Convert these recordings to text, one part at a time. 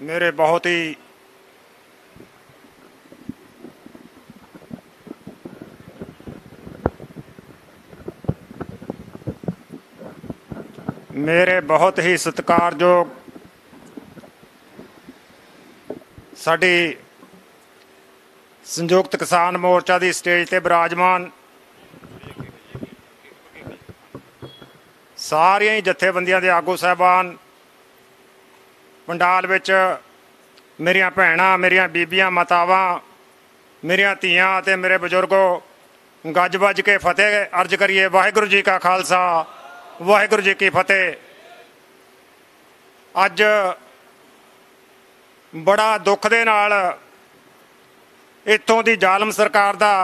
मेरे बहुत ही सत्कारयोग साडी संयुक्त किसान मोर्चा की स्टेज पर विराजमान सारिया ही जथेबंदियां दे आगू साहबान, पंडाल विच मेरिया भैणां, मेरिया बीबियां, मातावां, मेरिया धीआं ते मेरे बजुर्गो, गज बज के फतेह अर्ज करिए। वाहिगुरू जी का खालसा, वाहिगुरू जी की फतेह। अज बड़ा दुख दे नाल इत्थों दी जालम सरकार दा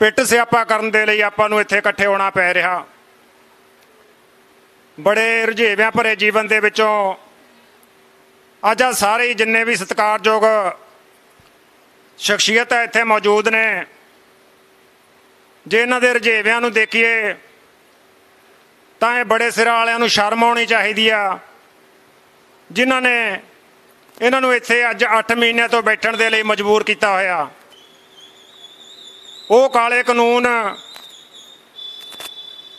पिट स्यापा करन दे लई आपां नूं इत्थे इकट्ठे होना पै रिहा। बड़े रुझेव्या भरे जीवन दे विचों अज सारे जिन्ने भी सत्कारयोग शख्सियत इत्थे मौजूद ने, जे इन्हां दे रुझेव्या नूं देखीए तां इह बड़े सिर वालिआं नूं शर्म आउणी चाहीदी आ, जिन्हां ने इन्हां नूं इत्थे अज 8 महीने तो बैठण दे लई मजबूर कीता होया। ओह काले कानून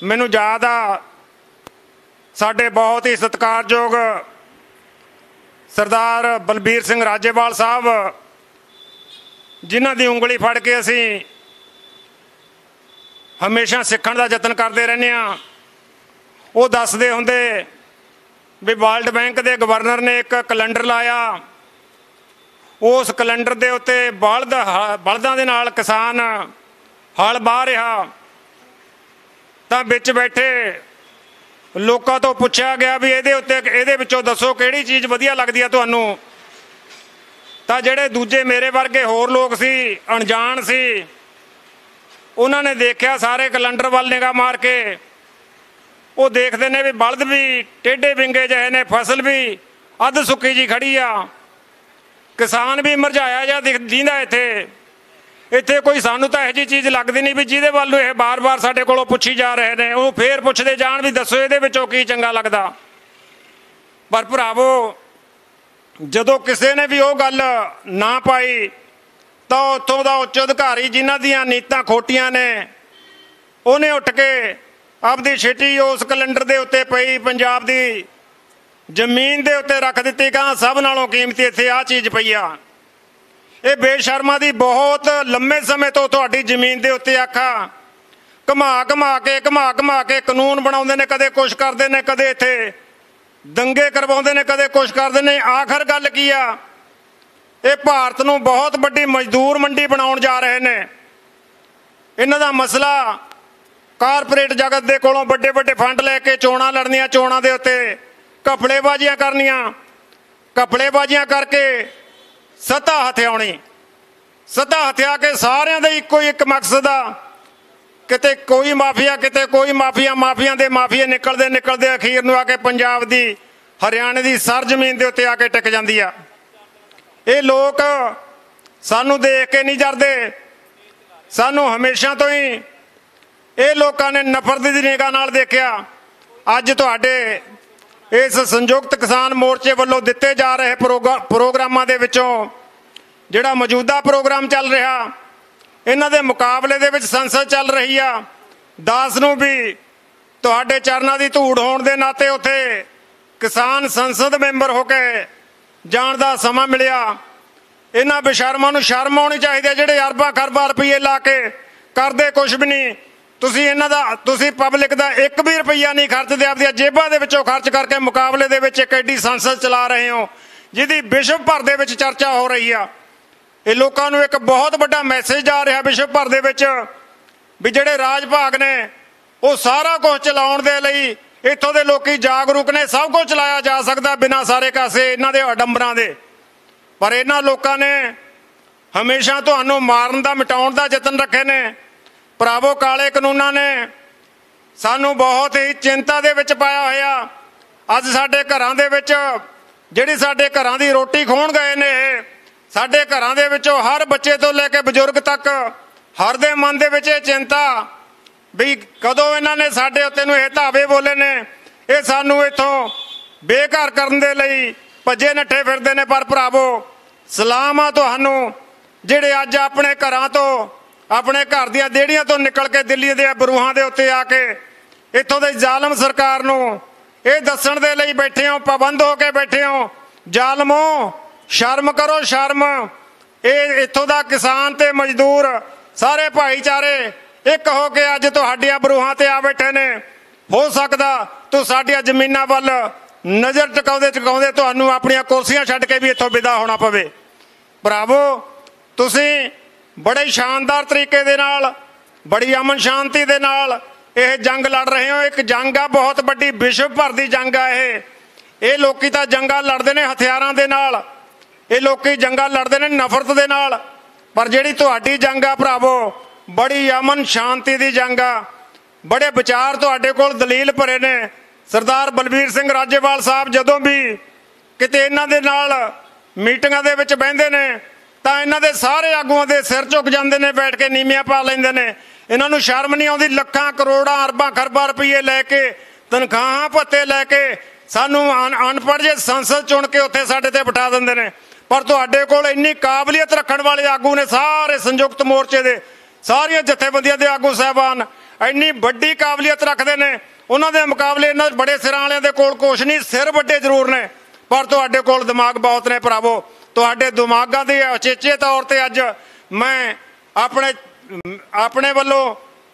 मैनूं याद आ, साढ़े बहुत ही सत्कारयोग सरदार बलबीर सिंह राजेवाल साहब, जिन्हां दी उंगली फड़ के असी हमेशा सीखण दा यतन करते रहने आ, वो दसदे हुंदे भी वर्ल्ड बैंक के गवर्नर ने एक कैलेंडर लाया, उस कैलेंडर के उत्ते बलदां दे नाल किसान हल बाह रहा, तां विच बैठे लोगों तो पूछा गया भी ये उत्ते दसो कि चीज़ वधिया लगती है तुहानू। तां जिहड़े दूजे मेरे वर्गे होर लोग सी, अणजाण सी, उन्होंने देखा सारे कैलेंडर वाल निगाह मार के, वो देखते ने भी बलद भी टेढ़े विंगे जहे ने, फसल भी अध सुक्की जी खड़ी आ, किसान भी मुरझाया जा दिखदा। इत्थे कोई सानू तो यह जी चीज़ लगती नहीं भी जिहदे वालों यह बार बार साडे कोलों पुछी जा रहे हैं, उन्होंने फिर पुछते जाण भी दसो इहदे विचों की चंगा लगता। पर भरावो, जदों किसी ने भी वो गल ना पाई तो उत्थों दा उच्च अधिकारी जिन्हां दीआं नीतां खोटियां ने, उन्हें उठ के आपदी छिटी उस कैलेंडर दे उत्ते पई पंजाब दी जमीन दे उत्ते रख दित्ती, कहां सब नालों कीमती इत्थे आ चीज़ पई आ। ये बेशर्मा की बहुत लंबे समय तो तुहाडी जमीन के उत्ते आखा घुमा घुमा के कानून बनाते हैं, कदे कुछ करते हैं, कदे इत्थे दंगे करवाते हैं, कदे कुछ करते हैं। आखिर गल की आ, ये भारत नूं बहुत वड्डी मजदूर मंडी बनाउण जा रहे हैं। इन्हां दा मसला कारपोरेट जगत के कोलों वड्डे वड्डे फंड लैके चोणां लड़नियां, चोणां दे उत्ते घपलेबाजियां करनियां, घपलेबाजियां करके सत्ता हथियाउणी, सत्ता हथिया के सारियां दा इक्को एक मकसद आ, किते कोई माफिया, किते कोई माफिया, माफिया दे माफिया निकलदे अखीर नूं आके पंजाब दी, हरियाणे दी सर जमीन दे उत्ते आके टिक जांदी आ। ये लोग सानू देख के नहीं जरदे, सानू हमेशा तो ही ये लोगों ने नफरत दी निगाह नाल देखिया। अज तुहाडे इस संयुक्त किसान मोर्चे वालों दिते जा रहे प्रोग्रामां दे विचों जिहड़ा मौजूदा प्रोग्राम चल रहा, इन्हां दे मुकाबले दे विच संसद चल रही आ। 10 नूं भी तुहाडे चरणां दी धूड़ होण दे नाते उत्थे किसान संसद मैंबर होके जाण दा समां मिलिया। इन्हां बेशर्मां नूं शर्म आउणी चाहीदी है, जिहड़े अरबां खरबां रुपये ला के करदे कुछ भी नहीं। तुसी इन्हां दा, तुसी पब्लिक दा एक भी रुपया नहीं खर्चते, आपदी जेबां दे विचों खर्च करके मुकाबले दे विच इक एडी संसद चला रहे हो जिहदी विश्व भर दे विच चर्चा हो रही आ। ये लोकां नूं एक बहुत वड्डा मैसेज जा रहा विश्व भर दे विच भी जिहड़े राज भाग ने वो सारा कुछ चलाउण दे लई इत्थों दे लोकी जागरूक ने, सब कुछ चलाया जा सकदा बिना सारे कासे इन्हां दे अडंबरां दे। पर इन्हां लोकां ने हमेशा तुहानूं मारन दा, मिटाउण दा यतन रखे ने। भरावो, काले कानूनां ने सानू बहुत ही चिंता दे विच पाया होया। अज साडे घरां दे विच जिहड़ी साडे घरां दी रोटी खोण गए ने, साडे घरां दे विचों हर बच्चे तो लैके बजुर्ग तक हर दे मन दे विच चिंता भी कदों इन्हां ने साडे उत्ते नूं इह धावे बोले ने, इह सानू इथों बेघर करन दे लई भजे नठे फिरते हैं। पर भरावो सलाम आ तुहानू जिहड़े अज अपने घरां तो अपने घर दीआं देहड़ियां तो निकल के दिल्ली दे बरूहां दे उत्ते आके इत्थों दे जालम सरकार नू ये दस्सण दे लई बैठे हो, पाबंद हो के बैठे हो। जालमो शर्म करो, शर्म। ये इत्थों दा किसान ते मजदूर सारे भाईचारे एक हो के अज तुहाडियां बरूहां ते आ बैठे ने। हो सकदा तू साडियां जमीनां वल नज़र टकाउंदे टकाउंदे तुहानू अपणियां कुर्सियां छड्ड के भी इत्थों विदा होना पवे। भरावो तुसीं बड़े शानदार तरीके दे नाल बड़ी अमन शांति दे नाल यह जंग लड़ रहे हो। एक जंग आ बहुत वड्डी, विश्व भर की जंग आ। ये लोकी तां जंगां लड़दे ने हथियारां दे नाल, ये लोकी जंगां लड़दे ने नफरत दे नाल, पर जिहड़ी तुहाडी जंग आ भरावो बड़ी अमन शांति दी जंग आ। बड़े विचार तुहाडे कोल दलील भरे ने। सरदार बलबीर सिंह राजेवाल साहब जदों भी किते इन्हां दे नाल मीटिंगां दे विच बहिंदे ने तां इन्हां दे सारे आगूआं दे सिर झुक जांदे ने, बैठ के नीवियां पा लैंदे ने। इन्हां नूं शर्म नहीं आउंदी। लखां करोड़ां अरबां खरबां रुपये लैके तनखाहां भत्ते लैके सानूं अनपढ़ जे संसद चुण के उत्थे साडे ते बिठा दिंदे ने। पर तुहाडे कोल इन्नी काबलियत रखण वाले आगू ने, सारे संयुक्त मोर्चे दे सारियां जथेबंदियां दे आगू साहिबान इन्नी वड्डी काबलियत रखते हैं। उन्होंने मुकाबले इन्होंने बड़े सिर वाले दे कोल कुछ नहीं, सिर वड्डे जरूर ने पर तुहाडे कोल दिमाग बहुत ने। भरावो तुहाडे दिमागां दे अचेचे तौर पर अज मैं अपने अपने वल्लों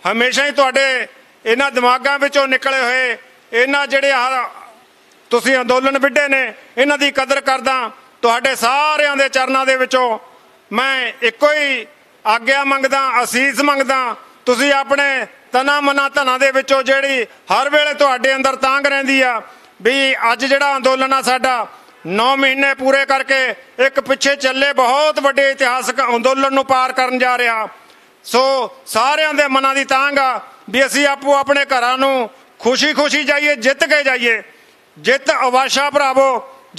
हमेशा ही तुहाडे इन्हां दिमागां विचों निकले हुए इन्हां जिहड़े तुसीं अंदोलन विढे ने इन्हां दी कदर करदा। तुहाडे सारिआं दे चरनां दे विचों मैं इक्को ही आग्या मंगदा, असीस मंगदा। तुसीं अपने तना मना धना दे विचों जिहड़ी हर वेले तुहाडे अंदर तांग रहिंदी आ भी अज जिहड़ा अंदोलन आ साडा 9 महीने पूरे करके एक पिछे चले बहुत वड्डे इतिहासक अंदोलन नूं पार करन जा रिहा। सो सारिआं दे मनां दी तांग आ भी असीं आपो अपने घरां नूं खुशी खुशी जाइए, जित के जाइए। जित अवाशा भरावो,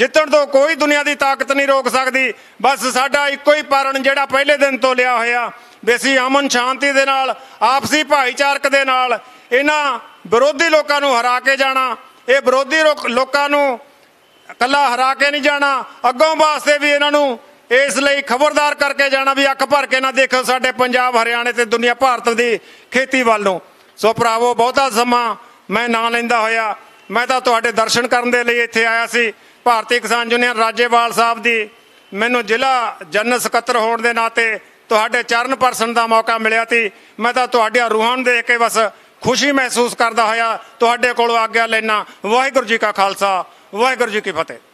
जितण तो कोई दुनिया की ताकत नहीं रोक सकती। बस साडा इक्को ही पारण जिहड़ा पहले दिन तो लिया होया बेसी अमन शांति दे नाल आपसी भाईचारक दे नाल इन्हां विरोधी लोकां नूं हरा के जाना। ये विरोधी लोकां नूं कल्ला हरा के नहीं जाना, अगों वास्ते भी इन्हां नूं इसलिए खबरदार करके जाना भी अख भर के ना देखो साडे पंजाब हरियाणे ते दुनिया भारत की खेती वाल नूं। सो भरावो बहुता समां मैं ना लैंदा होया मैं तां तुहाडे दर्शन करन दे लई इत्थे आया सी। भारतीय किसान यूनियन राजेवाल साहब की मैनू जिला जनरल सकत्तर होने के नाते तुहाडे चरण परसन का मौका मिलिया थी। मैं तो तुहाडियां रूहां नूं देख के बस खुशी महसूस करदा होया तुहाडे कोलों आग्या लैना। वाहिगुरू जी का खालसा, वाहिगुरू जी की फतेह।